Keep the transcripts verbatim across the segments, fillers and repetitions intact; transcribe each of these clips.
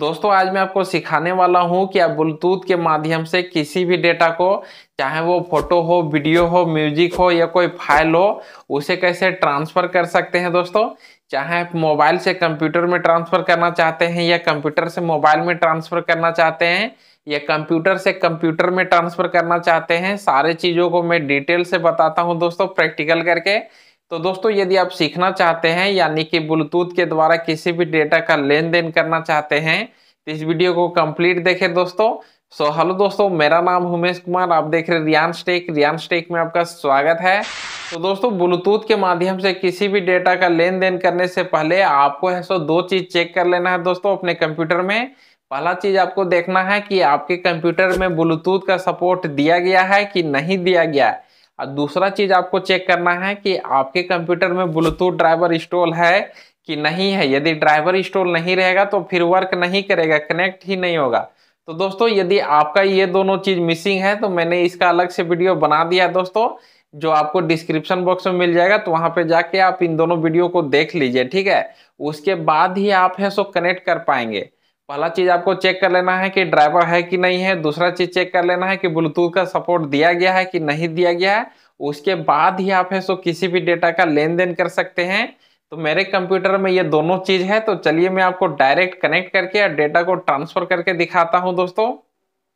दोस्तों आज मैं आपको सिखाने वाला हूं कि आप ब्लूटूथ के माध्यम से किसी भी डेटा को, चाहे वो फोटो हो, वीडियो हो, म्यूजिक हो या कोई फाइल हो, उसे कैसे ट्रांसफ़र कर सकते हैं। दोस्तों चाहे आप मोबाइल से कंप्यूटर में ट्रांसफ़र करना चाहते हैं या कंप्यूटर से मोबाइल में ट्रांसफ़र करना चाहते हैं या कंप्यूटर से कंप्यूटर में ट्रांसफ़र करना चाहते हैं, सारे चीज़ों को मैं डिटेल से बताता हूँ दोस्तों, प्रैक्टिकल करके। तो दोस्तों यदि आप सीखना चाहते हैं यानी कि ब्लूटूथ के द्वारा किसी भी डेटा का लेन देन करना चाहते हैं तो इस वीडियो को कंप्लीट देखें दोस्तों। सो हेलो दोस्तों, मेरा नाम उमेश कुमार, आप देख रहे हैं रियांश टेक। रियांश टेक में आपका स्वागत है। तो दोस्तों ब्लूटूथ के माध्यम से किसी भी डेटा का लेन देन करने से पहले आपको है सो दो चीज़ चेक कर लेना है दोस्तों अपने कंप्यूटर में। पहला चीज़ आपको देखना है कि आपके कंप्यूटर में ब्लूटूथ का सपोर्ट दिया गया है कि नहीं दिया गया है। और दूसरा चीज़ आपको चेक करना है कि आपके कंप्यूटर में ब्लूटूथ ड्राइवर इंस्टॉल है कि नहीं है। यदि ड्राइवर इंस्टॉल नहीं रहेगा तो फिर वर्क नहीं करेगा, कनेक्ट ही नहीं होगा। तो दोस्तों यदि आपका ये दोनों चीज़ मिसिंग है तो मैंने इसका अलग से वीडियो बना दिया दोस्तों, जो आपको डिस्क्रिप्शन बॉक्स में मिल जाएगा। तो वहाँ पे जाके आप इन दोनों वीडियो को देख लीजिए, ठीक है। उसके बाद ही आप है सो कनेक्ट कर पाएंगे। पहला चीज़ आपको चेक कर लेना है कि ड्राइवर है कि नहीं है। दूसरा चीज़ चेक कर लेना है कि ब्लूटूथ का सपोर्ट दिया गया है कि नहीं दिया गया है। उसके बाद ही आप है सो किसी भी डेटा का लेन देन कर सकते हैं। तो मेरे कंप्यूटर में ये दोनों चीज़ है, तो चलिए मैं आपको डायरेक्ट कनेक्ट करके और डेटा को ट्रांसफ़र करके दिखाता हूँ दोस्तों।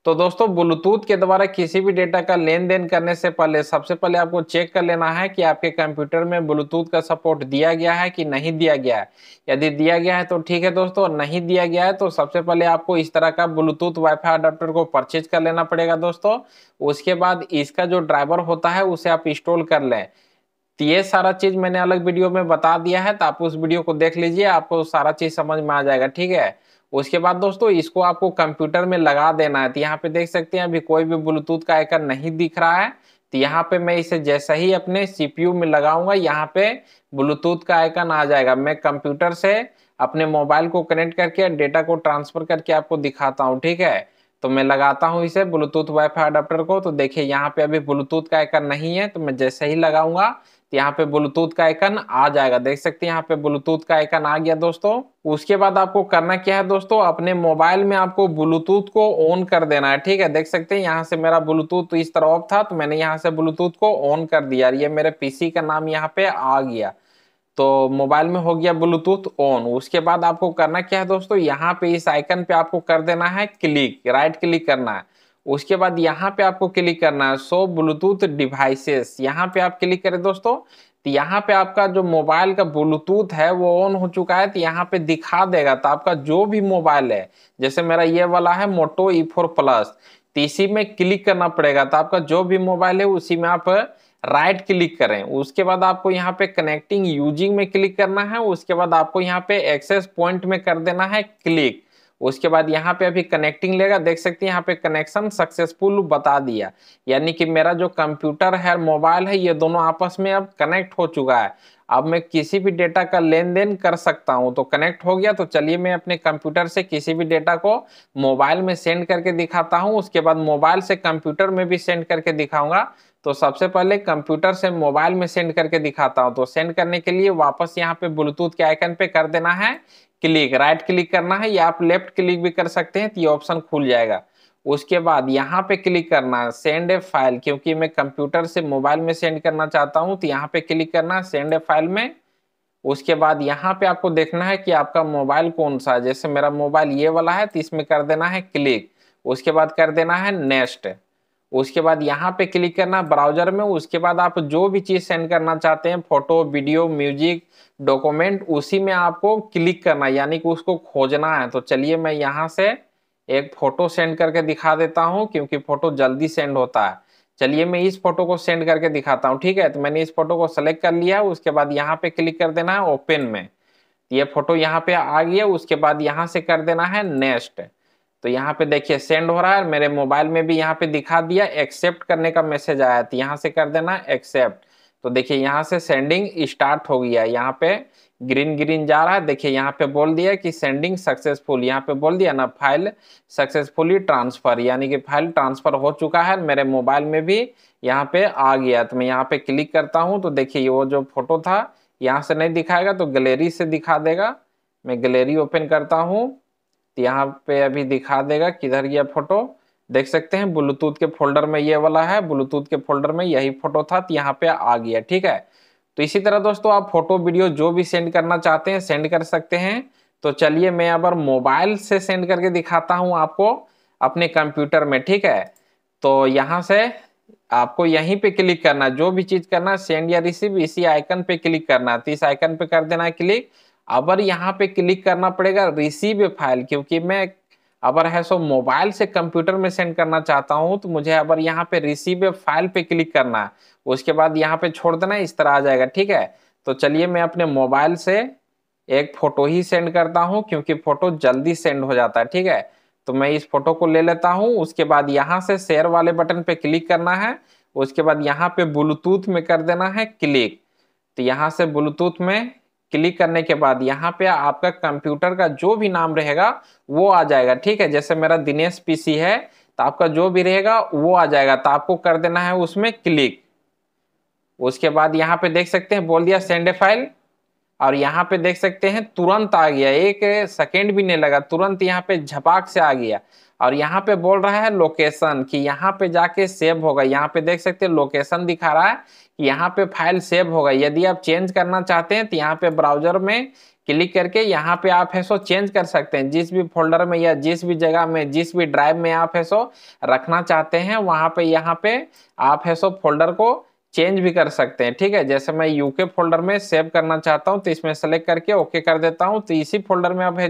तो दोस्तों ब्लूटूथ के द्वारा किसी भी डेटा का लेन देन करने से पहले सबसे पहले आपको चेक कर लेना है कि आपके कंप्यूटर में ब्लूटूथ का सपोर्ट दिया गया है कि नहीं दिया गया है। यदि दिया गया है तो ठीक है दोस्तों, नहीं दिया गया है तो सबसे पहले आपको इस तरह का ब्लूटूथ वाईफाई अडाप्टर को परचेज कर लेना पड़ेगा दोस्तों। उसके बाद इसका जो ड्राइवर होता है उसे आप इंस्टॉल कर लें। तो ये सारा चीज़ मैंने अलग वीडियो में बता दिया है, तो आप उस वीडियो को देख लीजिए, आपको सारा चीज़ समझ में आ जाएगा, ठीक है। उसके बाद दोस्तों इसको आपको कंप्यूटर में लगा देना है। तो यहाँ पे देख सकते हैं अभी कोई भी ब्लूटूथ का आइकन नहीं दिख रहा है। तो यहाँ पे मैं इसे जैसे ही अपने सीपीयू में लगाऊंगा यहाँ पे ब्लूटूथ का आइकन आ जाएगा। मैं कंप्यूटर से अपने मोबाइल को कनेक्ट करके डेटा को ट्रांसफर करके आपको दिखाता हूँ, ठीक है। तो मैं लगाता हूँ इसे ब्लूटूथ वाईफाई अडाप्टर को। तो देखिए यहाँ पे अभी ब्लूटूथ का आइकन नहीं है, तो मैं जैसे ही लगाऊंगा तो यहाँ पे ब्लूटूथ का आइकन आ जाएगा। देख सकते हैं यहाँ पे ब्लूटूथ का आइकन आ गया दोस्तों। उसके बाद आपको करना क्या है दोस्तों, अपने मोबाइल में आपको ब्लूटूथ को ऑन कर देना है, ठीक है। देख सकते हैं यहाँ से मेरा ब्लूटूथ इस तरह ऑफ था, तो मैंने यहाँ से ब्लूटूथ को ऑन कर दिया। ये मेरे पीसी का नाम यहाँ पे आ गया, तो मोबाइल में हो गया ब्लूटूथ ऑन। उसके बाद आपको करना क्या है दोस्तों, यहाँ पे इस आइकन पे आपको कर देना है क्लिक, राइट क्लिक करना है। उसके बाद यहाँ पे आपको क्लिक करना है सो ब्लूटूथ डिवाइसेस, यहाँ पे आप क्लिक करें दोस्तों। तो यहाँ पे आपका जो मोबाइल का ब्लूटूथ है वो ऑन हो चुका है, तो यहाँ पे दिखा देगा। तो आपका जो भी मोबाइल है, जैसे मेरा ये वाला है मोटो ई फोर प्लस, तो इसी में क्लिक करना पड़ेगा। तो आपका जो भी मोबाइल है उसी में आप राइट क्लिक करें। उसके बाद आपको यहाँ पे कनेक्टिंग यूजिंग में क्लिक करना है। उसके बाद आपको यहाँ पे एक्सेस पॉइंट में कर देना है क्लिक। उसके बाद यहाँ पे अभी कनेक्टिंग लेगा, देख सकते हैं यहाँ पे कनेक्शन सक्सेसफुल बता दिया, यानी कि मेरा जो कंप्यूटर है, मोबाइल है, ये दोनों आपस में अब कनेक्ट हो चुका है। अब मैं किसी भी डेटा का लेन देन कर सकता हूँ। तो कनेक्ट हो गया, तो चलिए मैं अपने कंप्यूटर से किसी भी डेटा को मोबाइल में सेंड करके दिखाता हूँ। उसके बाद मोबाइल से कंप्यूटर में भी सेंड करके दिखाऊंगा। तो सबसे पहले कंप्यूटर से मोबाइल में सेंड करके दिखाता हूँ। तो सेंड करने के लिए वापस यहाँ पे ब्लूटूथ के आइकन पे कर देना है क्लिक, राइट क्लिक करना है, या आप लेफ्ट क्लिक भी कर सकते हैं, तो ये ऑप्शन खुल जाएगा। उसके बाद यहाँ पे क्लिक करना है सेंड ए फाइल, क्योंकि मैं कंप्यूटर से मोबाइल में सेंड करना चाहता हूँ। तो यहाँ पे क्लिक करना है सेंड ए फाइल में। उसके बाद यहाँ पे आपको देखना है कि आपका मोबाइल कौन सा है, जैसे मेरा मोबाइल ये वाला है, तो इसमें कर देना है क्लिक। उसके बाद कर देना है नेक्स्ट। उसके बाद यहाँ पे क्लिक करना ब्राउजर में। उसके बाद आप जो भी चीज़ सेंड करना चाहते हैं, फोटो, वीडियो, म्यूजिक, डॉक्यूमेंट, उसी में आपको क्लिक करना, यानी कि उसको खोजना है। तो चलिए मैं यहाँ से एक फ़ोटो सेंड करके दिखा देता हूँ, क्योंकि फ़ोटो जल्दी सेंड होता है। चलिए मैं इस फोटो को सेंड करके दिखाता हूँ, ठीक है। तो मैंने इस फोटो को सेलेक्ट कर लिया। उसके बाद यहाँ पे क्लिक कर देना है ओपन में, ये फोटो यहाँ पे आ गया। उसके बाद यहाँ से कर देना है नेक्स्ट। तो यहाँ पे देखिए सेंड हो रहा है, मेरे मोबाइल में भी यहाँ पे दिखा दिया, एक्सेप्ट करने का मैसेज आया। तो यहाँ से कर देना एक्सेप्ट। तो देखिए यहाँ से सेंडिंग स्टार्ट हो गया, यहाँ पे ग्रीन ग्रीन जा रहा है। देखिए यहाँ पे बोल दिया कि सेंडिंग सक्सेसफुल, यहाँ पे बोल दिया ना फाइल सक्सेसफुली ट्रांसफ़र, यानी कि फाइल ट्रांसफ़र हो चुका है, मेरे मोबाइल में भी यहाँ पे आ गया। तो मैं यहाँ पे क्लिक करता हूँ, तो देखिए वो जो फोटो था यहाँ से नहीं दिखाएगा, तो गैलरी से दिखा देगा। मैं गैलरी ओपन करता हूँ। तो यहाँ पे अभी दिखा देगा किधर गया फोटो, देख सकते हैं ब्लूटूथ के फोल्डर में ये वाला है, ब्लूटूथ के फोल्डर में यही फोटो था तो यहाँ पे आ गया। ठीक है, तो इसी तरह दोस्तों आप फोटो वीडियो जो भी सेंड करना चाहते हैं सेंड कर सकते हैं। तो चलिए मैं अब मोबाइल से सेंड करके दिखाता हूँ आपको अपने कंप्यूटर में। ठीक है, तो यहाँ से आपको यहीं पे क्लिक करना, जो भी चीज़ करना सेंड या रिसीव इसी आइकन पे क्लिक करना, तो इस आइकन पे कर देना है क्लिक। अबर यहाँ पे क्लिक करना पड़ेगा रिसीव फाइल, क्योंकि मैं अबर है सो मोबाइल से कंप्यूटर में सेंड करना चाहता हूँ तो मुझे अबर यहाँ पे रिसीव फाइल पे क्लिक करना है, उसके बाद यहाँ पे छोड़ देना, इस तरह आ जाएगा। ठीक है, तो चलिए मैं अपने मोबाइल से एक फ़ोटो ही सेंड करता हूँ क्योंकि फ़ोटो जल्दी सेंड हो जाता है। ठीक है, तो मैं इस फोटो को ले लेता हूँ, उसके बाद यहाँ से शेयर वाले बटन पे क्लिक करना है, उसके बाद यहाँ पे ब्लूटूथ में कर देना है क्लिक। तो यहाँ से ब्लूटूथ में क्लिक करने के बाद यहाँ पे आपका कंप्यूटर का जो भी नाम रहेगा वो आ जाएगा। ठीक है, जैसे मेरा दिनेश पीसी है तो आपका जो भी रहेगा वो आ जाएगा, तो आपको कर देना है उसमें क्लिक। उसके बाद यहाँ पे देख सकते हैं बोल दिया सेंड ए फाइल, और यहाँ पे देख सकते हैं तुरंत आ गया, एक सेकेंड भी नहीं लगा, तुरंत यहाँ पे झपाक से आ गया। और यहाँ पे बोल रहा है लोकेशन कि यहाँ पे जाके सेव होगा, यहाँ पे देख सकते हैं लोकेशन दिखा रहा है कि यहाँ पे फाइल सेव होगा। यदि आप चेंज करना चाहते हैं तो यहाँ पे ब्राउजर में क्लिक करके यहाँ पे आप है सो चेंज कर सकते हैं, जिस भी फोल्डर में या जिस भी जगह में जिस भी ड्राइव में आप है सो रखना चाहते हैं वहाँ पे यहाँ पे आप है सो फोल्डर को चेंज भी कर सकते हैं। ठीक है, जैसे मैं यूके फोल्डर में सेव करना चाहता हूं तो इसमें सेलेक्ट करके ओके कर देता हूं, तो इसी फोल्डर में अब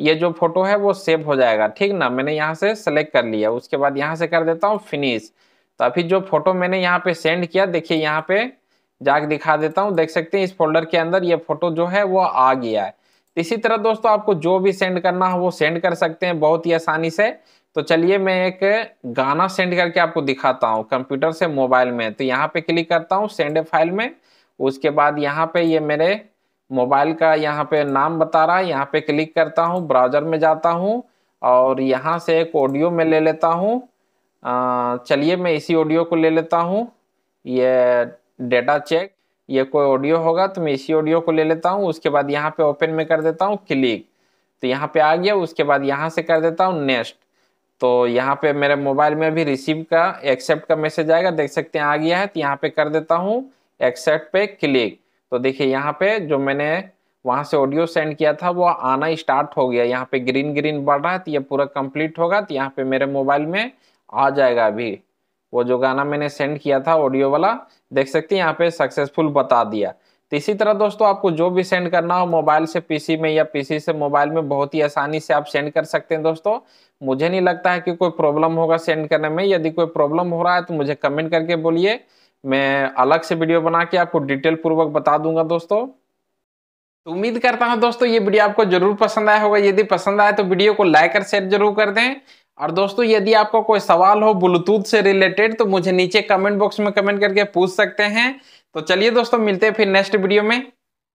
ये जो फोटो है वो सेव हो जाएगा। ठीक ना, मैंने यहां से सेलेक्ट कर लिया, उसके बाद यहां से कर देता हूं फिनिश। तो अभी जो फोटो मैंने यहां पे सेंड किया, देखिए यहाँ पे जाके दिखा देता हूँ, देख सकते हैं इस फोल्डर के अंदर ये फोटो जो है वो आ गया है। इसी तरह दोस्तों आपको जो भी सेंड करना हो वो सेंड कर सकते हैं बहुत ही आसानी से। तो चलिए मैं एक गाना सेंड करके आपको दिखाता हूँ कंप्यूटर से मोबाइल में। तो यहाँ पे क्लिक करता हूँ सेंड फाइल में, उसके बाद यहाँ पे ये मेरे मोबाइल का यहाँ पे नाम बता रहा है, यहाँ पे क्लिक करता हूँ, ब्राउजर में जाता हूँ और यहाँ से एक ऑडियो में ले लेता हूँ। चलिए मैं इसी ऑडियो को ले लेता हूँ, ये डेटा चेक ये कोई ऑडियो होगा तो मैं इसी ऑडियो को ले लेता हूँ। उसके बाद यहाँ पे ओपन में कर देता हूँ क्लिक, तो यहाँ पे आ गया। उसके बाद यहाँ से कर देता हूँ नेक्स्ट, तो यहाँ पे मेरे मोबाइल में भी रिसीव का एक्सेप्ट का मैसेज आएगा, देख सकते हैं आ गया है। तो यहाँ पे कर देता हूँ एक्सेप्ट पे क्लिक, तो देखिए यहाँ पे जो मैंने वहाँ से ऑडियो सेंड किया था वो आना स्टार्ट हो गया, यहाँ पे ग्रीन ग्रीन बढ़ रहा है, तो ये पूरा कंप्लीट होगा तो यहाँ पे मेरे मोबाइल में आ जाएगा। अभी वो जो गाना मैंने सेंड किया था ऑडियो वाला, देख सकते हैं यहाँ पे सक्सेसफुल बता दिया। तो इसी तरह दोस्तों आपको जो भी सेंड करना हो मोबाइल से पीसी में या पीसी से मोबाइल में बहुत ही आसानी से आप सेंड कर सकते हैं। दोस्तों मुझे नहीं लगता है कि कोई प्रॉब्लम होगा सेंड करने में, यदि कोई प्रॉब्लम हो रहा है तो मुझे कमेंट करके बोलिए, मैं अलग से वीडियो बना के आपको डिटेल पूर्वक बता दूंगा दोस्तों। तो उम्मीद करता हूँ दोस्तों ये वीडियो आपको जरूर पसंद आया होगा, यदि पसंद आए तो वीडियो को लाइक और शेयर जरूर कर दें। और दोस्तों यदि आपको कोई सवाल हो ब्लूटूथ से रिलेटेड तो मुझे नीचे कमेंट बॉक्स में कमेंट करके पूछ सकते हैं। तो चलिए दोस्तों मिलते हैं फिर नेक्स्ट वीडियो में।